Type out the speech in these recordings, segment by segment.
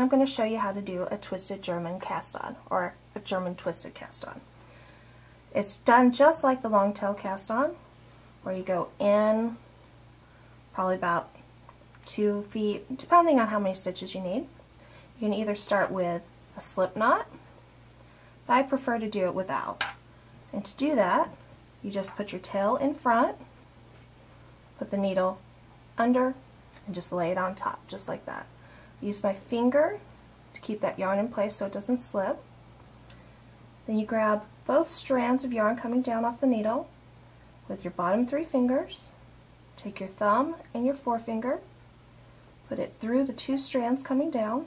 I'm going to show you how to do a twisted German cast on, or a German twisted cast on. It's done just like the long tail cast on, where you go in probably about 2 feet, depending on how many stitches you need. You can either start with a slip knot, but I prefer to do it without. And to do that, you just put your tail in front, put the needle under, and just lay it on top, just like that. Use my finger to keep that yarn in place so it doesn't slip. Then you grab both strands of yarn coming down off the needle with your bottom three fingers. Take your thumb and your forefinger, put it through the two strands coming down,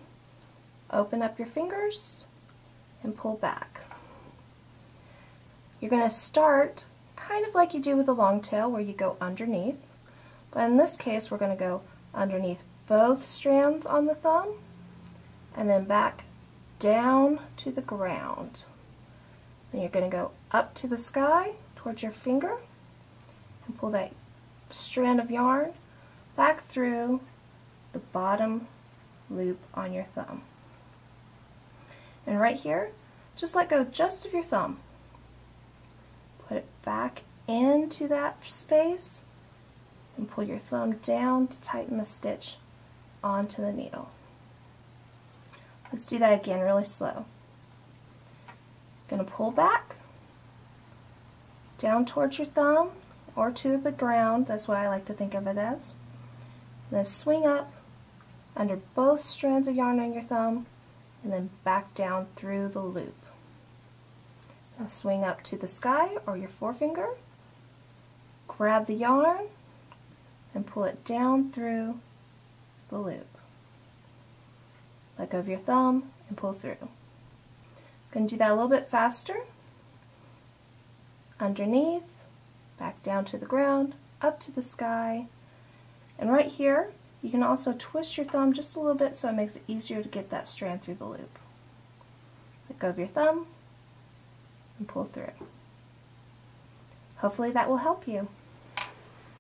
open up your fingers, and pull back. You're going to start kind of like you do with the long tail, where you go underneath, but in this case we're going to go underneath both strands on the thumb and then back down to the ground. Then you're going to go up to the sky towards your finger and pull that strand of yarn back through the bottom loop on your thumb. And right here, just let go just of your thumb. Put it back into that space and pull your thumb down to tighten the stitch onto the needle. Let's do that again really slow. Gonna pull back down towards your thumb or to the ground, that's what I like to think of it as. And then swing up under both strands of yarn on your thumb and then back down through the loop. And swing up to the sky or your forefinger, grab the yarn, and pull it down through the loop. Let go of your thumb and pull through. I'm going to do that a little bit faster. Underneath, back down to the ground, up to the sky. And right here, you can also twist your thumb just a little bit so it makes it easier to get that strand through the loop. Let go of your thumb and pull through. Hopefully that will help you.